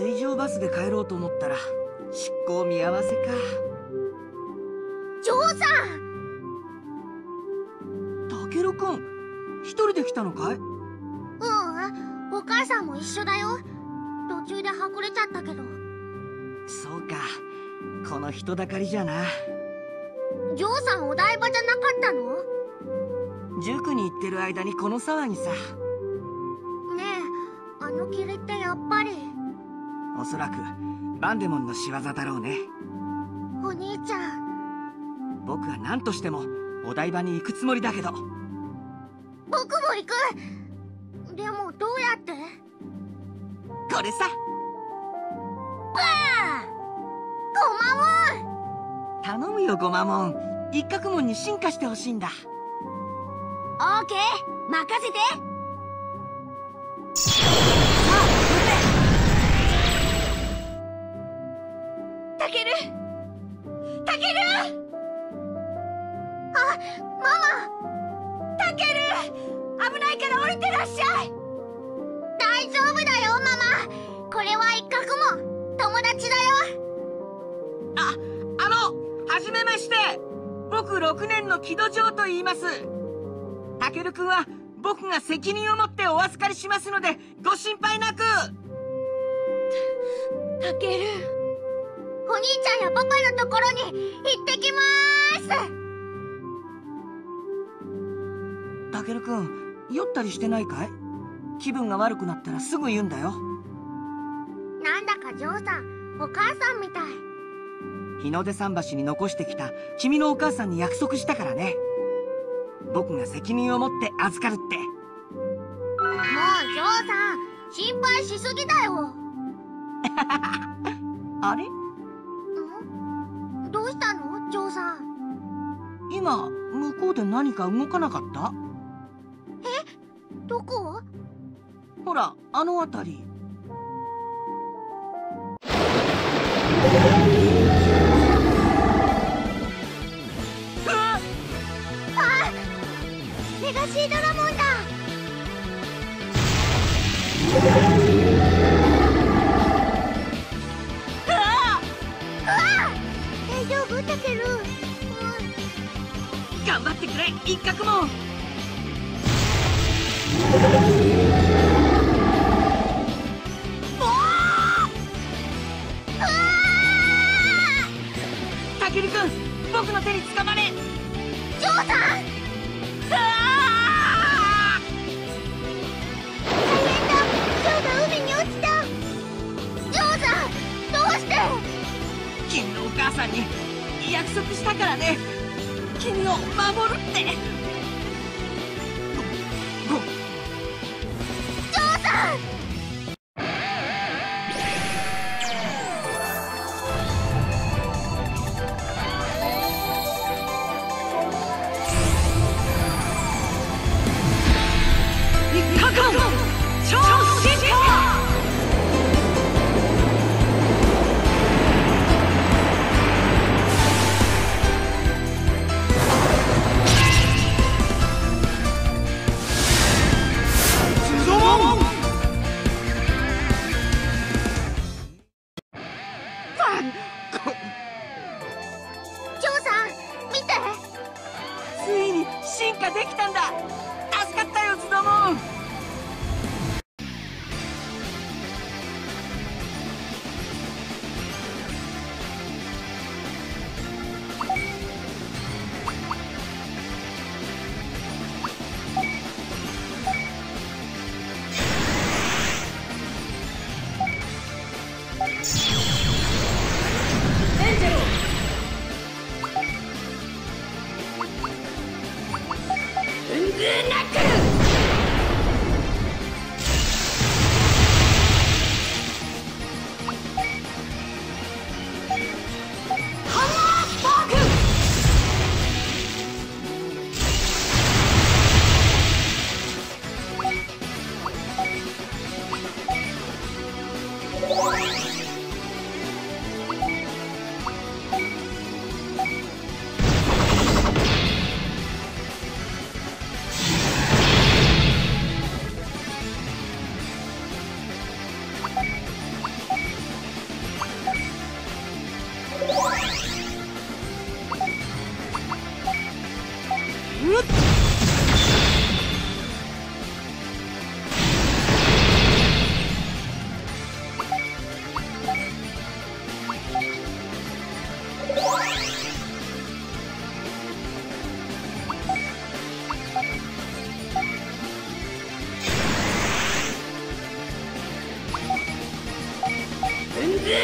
水上バスで帰ろうと思ったら出航見合わせか。ジョーさん、タケルくん一人で来たのかい？うん、お母さんも一緒だよ。途中ではぐれちゃったけど。そうか、この人だかりじゃな。ジョーさんお台場じゃなかったの？塾に行ってる間にこの騒ぎさ。ねえ、あの霧ってやっぱり。おそらくバンデモンの仕業だろうね。お兄ちゃん、僕は何としてもお台場に行くつもりだけど。僕も行く。でもどうやって？これさ。わあ、ゴマモン頼むよゴマモン。一角門に進化してほしいんだ。オーケー、任せて。さあ、撃て。タケル、タケル。あ、ママ。タケル、危ないから降りてらっしゃい。大丈夫だよママ。これは一角門、友達だよ。はじめまして、僕6年の木戸城と言います。タケル君は僕が責任を持ってお預かりしますので、ご心配なく。タケル、お兄ちゃんやパパのところに行ってきまーす。タケル君、酔ったりしてないかい？気分が悪くなったらすぐ言うんだよ。なんだかジョーさん、お母さんみたい。日の出桟橋に残してきた君のお母さんに約束したからね。僕が責任を持って預かるって。もうジョーさん、心配しすぎだよ。あれ？ん？どうしたのジョーさん。今向こうで何か動かなかった？え？どこ？ほら、あの辺り。シードラモンだ。うわあ、大丈夫タケル？頑張ってくれ一角門。タケル君、僕の手につかまれ。ジョーさん、君のお母さんに約束したからね、君を守るって。ジョーさん、ブンブンナックル。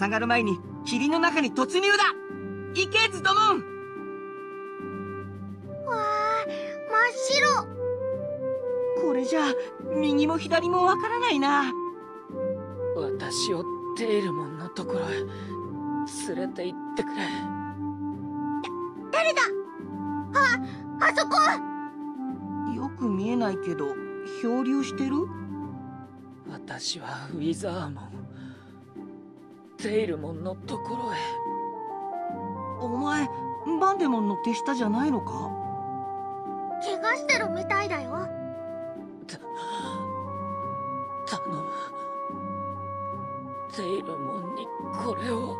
下がる前に霧の中に突入だ。行けズドモン。わあ、真っ白。これじゃ右も左もわからないな。私をテールモンのところへ連れて行ってくれ。誰だ。あそこ。よく見えないけど漂流してる。私はウィザーモン。テイルモンのところへ。お前バンデモンの手下じゃないのか。怪我してるみたいだよ。頼むテイルモンにこれを。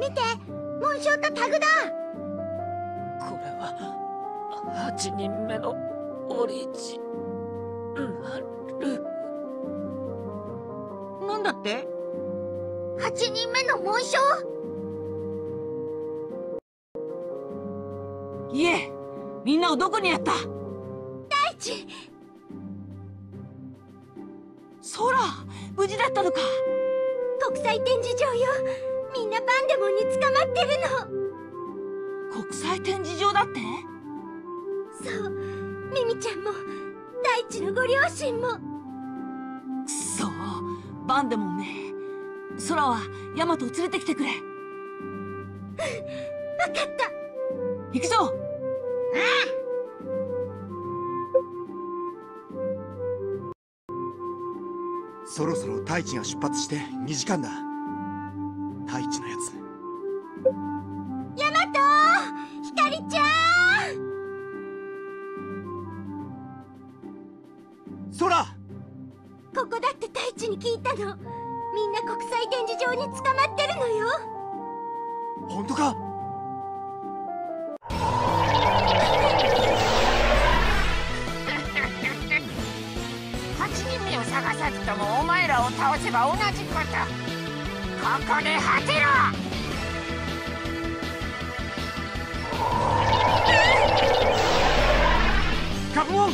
見て、紋章とタグだ。これは8人目のオリジナル。なんだって ?8 人目の紋章。いえ、みんなをどこにやった。大地。空、無事だったのか。国際展示場よ。みんなバンデモンに捕まってるの。国際展示場だって。そう、ミミちゃんも大地のご両親も。くそー、バンデモンね。空はヤマトを連れてきてくれ。うん、分かった。行くぞ。うん。そろそろ大地が出発して2時間だ。大地のやつ。ヤマト、ひかりちゃん。空。ここだって大地に聞いたの。みんな国際展示場に捕まってるのよ。本当か。8人目を探さずともお前らを倒せば同じこと。ここで果てろ。カモン。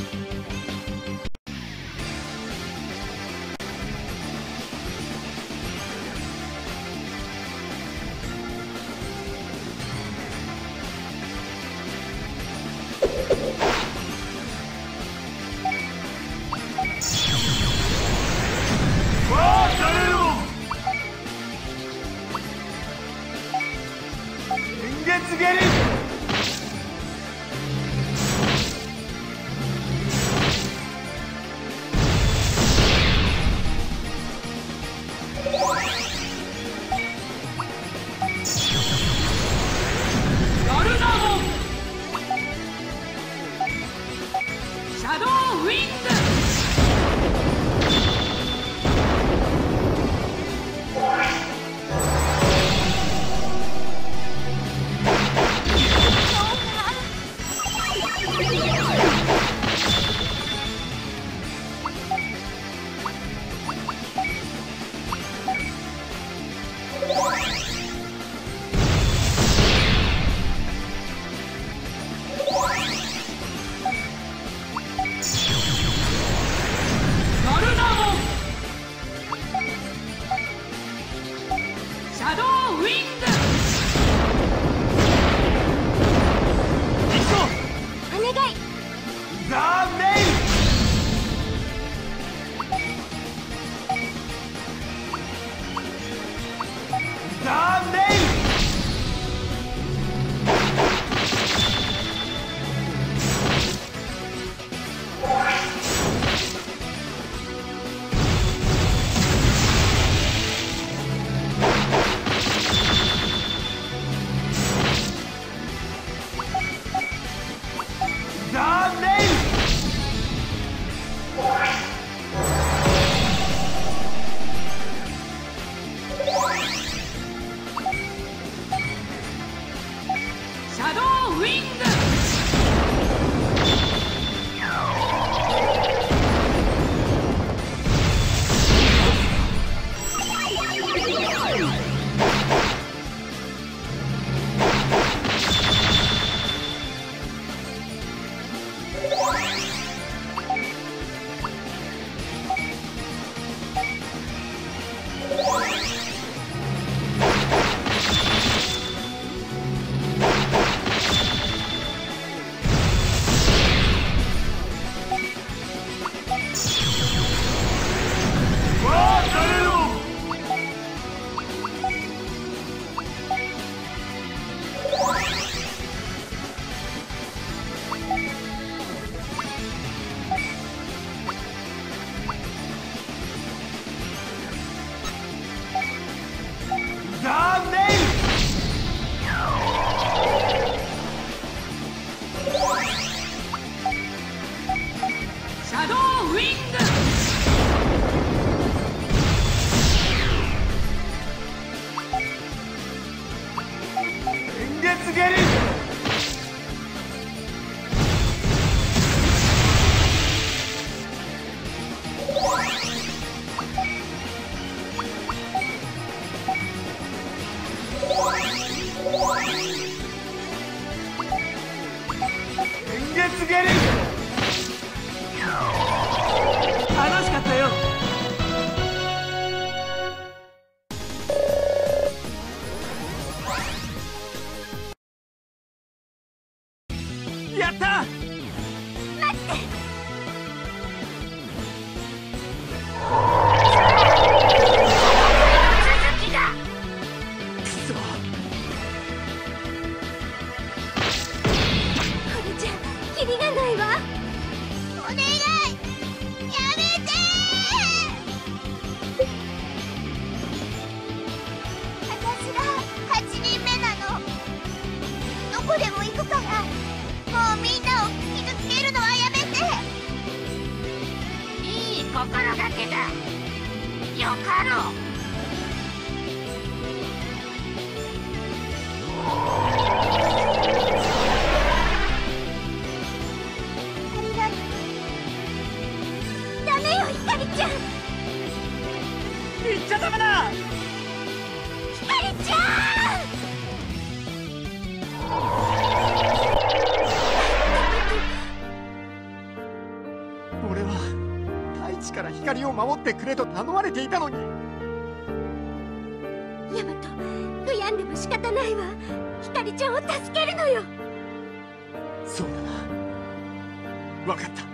守ってくれと頼まれていたのに、ヤマト、悔やんでも仕方ないわ。ひかりちゃんを助けるのよ。そうだな、分かった。